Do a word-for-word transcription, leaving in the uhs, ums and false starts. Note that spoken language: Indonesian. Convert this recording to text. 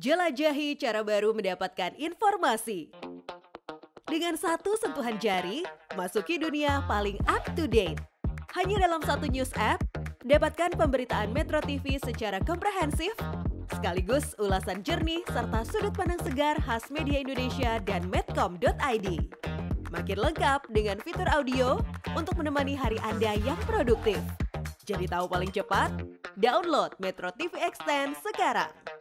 Jelajahi cara baru mendapatkan informasi. Dengan satu sentuhan jari, masuki dunia paling up to date. Hanya dalam satu news app, dapatkan pemberitaan Metro T V secara komprehensif, sekaligus ulasan jernih serta sudut pandang segar khas media Indonesia dan medcom dot i d. Makin lengkap dengan fitur audio untuk menemani hari Anda yang produktif. Jadi tahu paling cepat, download Metro T V Xtend sekarang.